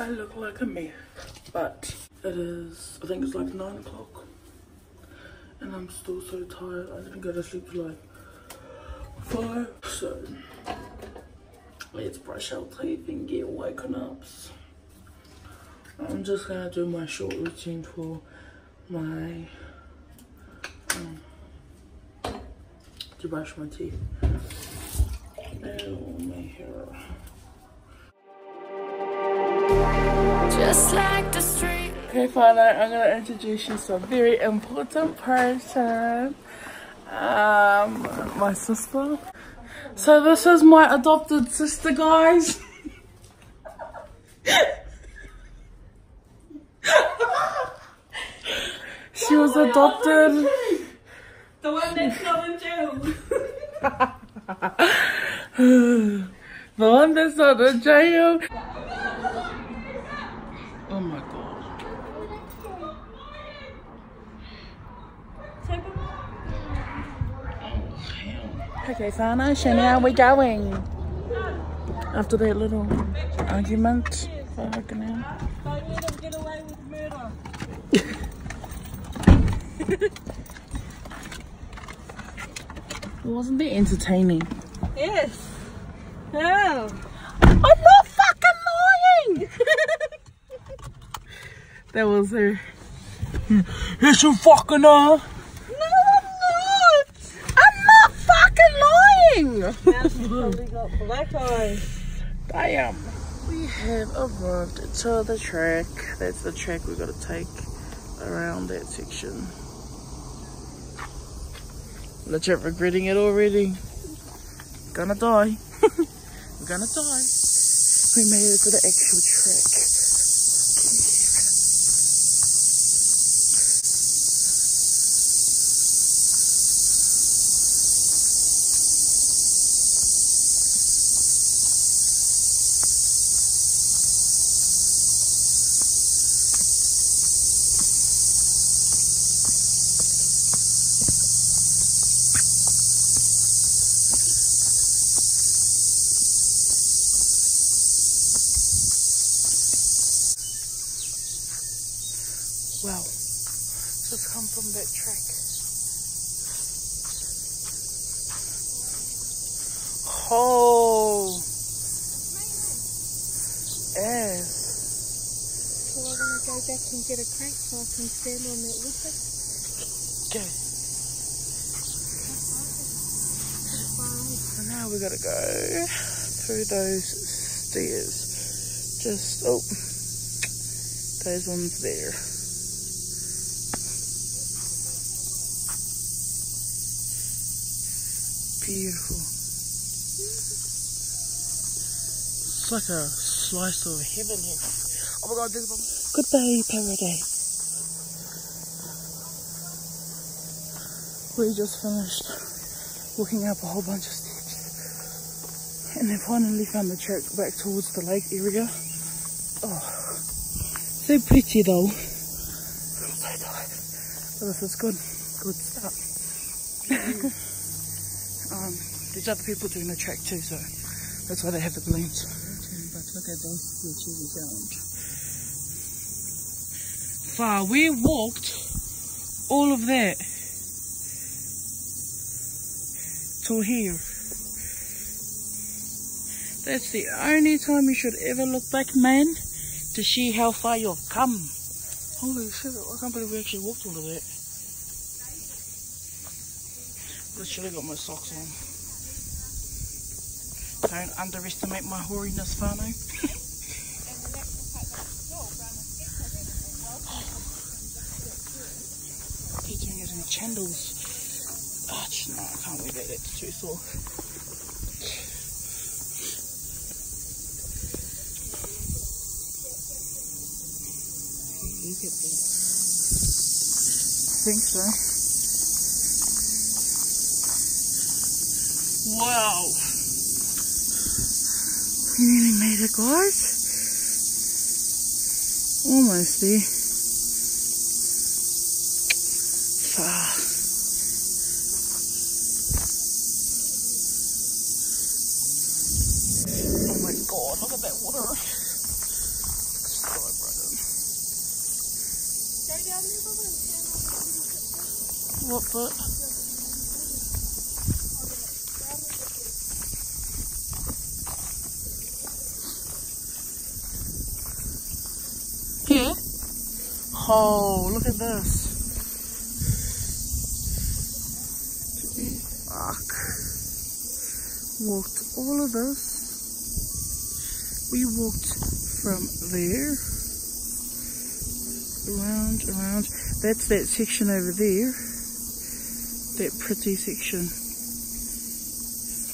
I look like a mess, but it is, I think it's like 9 o'clock and I'm still so tired. I didn't go to sleep till like 5, so let's brush our teeth and get woken up. I'm just gonna do my short routine for my to brush my teeth. Oh, my hair. Just like the street. Okay, Father, I'm gonna introduce you to a very important person. My sister. So this is my adopted sister, guys. She was adopted. The one that's not in jail. The one that's not in jail. Oh my god. Okay, Sana, Shania, we're going. After that little argument. Fucking hell. Don't let them get away with murder. Wasn't it entertaining? Yes. No. I'm not fucking lying! That was her. Yes, you fucking are. No, I'm not. I'm not fucking lying! Now she's probably got black eyes. Damn. We have arrived to the track. That's the track we've got to take around that section. Legit regretting it already. Gonna die. Gonna die. We made it to the actual track. Wow, just come from that track. Oh, yes. So I'm gonna go back and get a crank so I can stand on that with it. Okay. So now we gotta go through those stairs. Just those ones there. Beautiful. It's like a slice of heaven here. Oh my god, there's one. Goodbye, paradise. We just finished walking up a whole bunch of steps and then finally found the track back towards the lake area. Oh, so pretty though. I'm so tired. But this is good. Good start. There's other people doing the track too, so that's why they have the balloons. But look at those people we found. Far, we walked all of that to here. That's the only time you should ever look back, man, to see how far you've come. Holy shit, I can't believe we actually walked all of that. Literally got my socks on. Don't underestimate my hooriness, Fano. They're doing it in chandels. Oh, no, I can't wear that. That's too sore. You get that? I think so. Wow, we nearly made it, guys. Almost there. Far. Oh my god, look at that water. What foot? Here? Oh, look at this. Fuck. Walked all of this. We walked from there. Around, around. That's that section over there. That pretty section.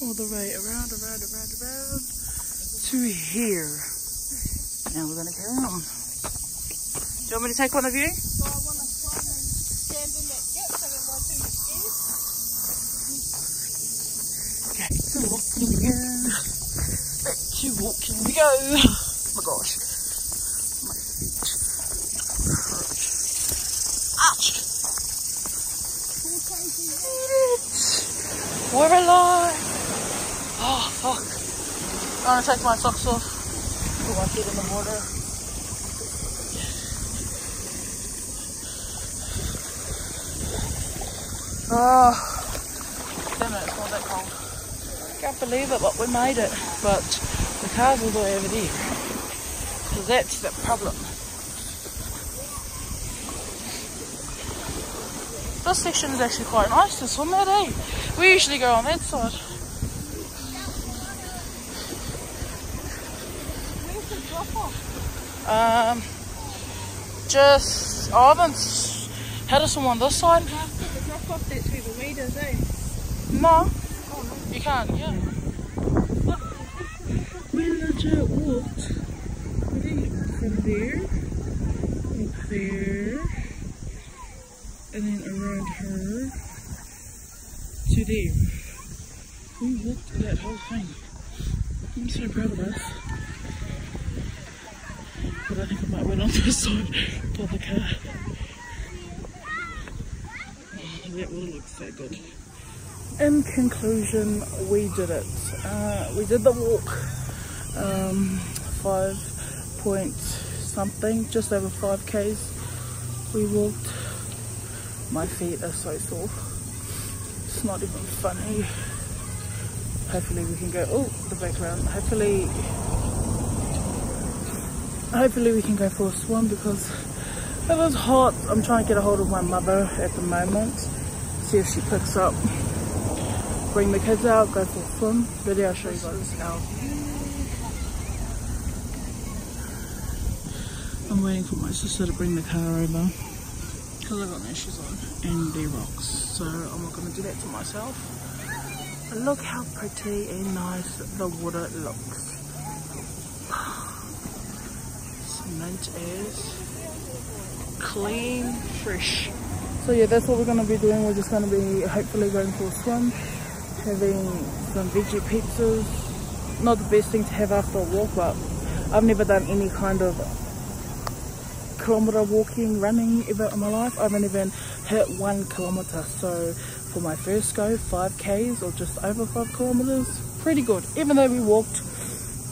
All the way around, around, around, around to here. Now we're gonna carry on. Do you want me to take one of you? So I wanna climb and stand in that gap so that my thing is scared. Okay, so walking we go. Back to walking we go. Oh my gosh. My feet hurt. Ouch! We're alive! Oh fuck! I'm gonna take my socks off. Put my feet in the water. Oh, damn it! It's not that cold. I can't believe it, but we made it. But the car's all the way over there. So that's the problem. This section is actually quite nice to swim at, eh? We usually go on that side. Where's the drop off? Just, I haven't had a swim on this side. After the drop off, that's where the weed is, eh? No. Oh, no. You can't, yeah. We legit walked from there, up there. And then around her to there. We walked that whole thing. I'm so proud of us. But I think I might win on this side for the car. Oh, that will look so good. In conclusion, we did it. We did the walk. 5 point something, just over 5Ks. We walked. My feet are so sore. It's not even funny. Hopefully we can go, oh, the background. Hopefully we can go for a swim because it was hot. I'm trying to get a hold of my mother at the moment. See if she picks up. Bring the kids out, go for a swim. Video I'll show you guys now. I'm waiting for my sister to bring the car over. Because I got my shoes on and they're rocks, so I'm not going to do that to myself. But look how pretty and nice the water looks. Cement is clean, fresh. So yeah, that's what we're going to be doing. We're just going to be hopefully going for a swim, having some veggie pizzas. Not the best thing to have after a walk, but I've never done any kind of kilometre walking, running ever in my life. I haven't even hit 1 kilometre, so for my first go, 5Ks or just over 5 kilometres, pretty good, even though we walked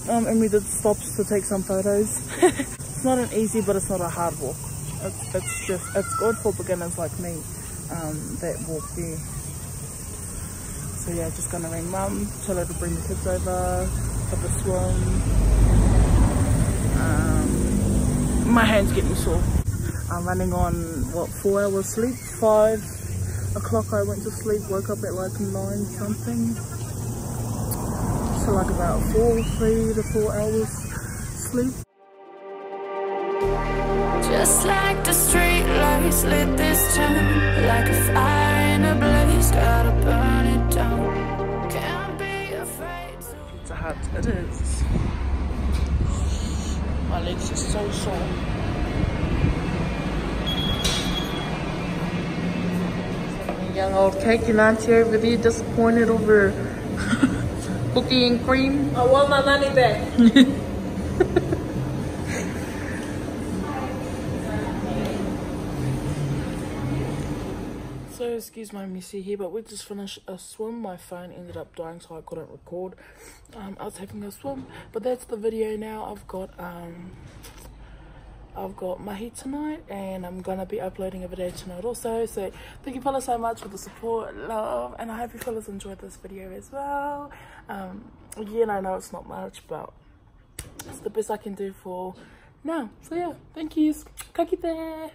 and we did stops to take some photos. It's not an easy, but it's not a hard walk. It's good for beginners like me that walk there. So yeah, just gonna ring mum, tell her to bring the kids over, have a swim. My hands getting sore. I'm running on what, 4 hours sleep. 5 o'clock I went to sleep, woke up at like 9 something, so like about 3 to 4 hours sleep. Just like the street lights lit this town, like a fire in a blaze, gotta burn it down, can't be afraid. It's a hut, it is. My legs are so sore. Young old cake and auntie over there disappointed over cookie and cream. I want my money back. So excuse my messy here, but we just finished a swim. My phone ended up dying, so I couldn't record. I was having a swim, but that's the video now. I've got I've got mahi tonight, and I'm gonna be uploading a video tonight also. So thank you fellas so much for the support, love, and I hope you fellas enjoyed this video as well. Again, I know it's not much, but it's the best I can do for now. So yeah, thank yous. Kakite.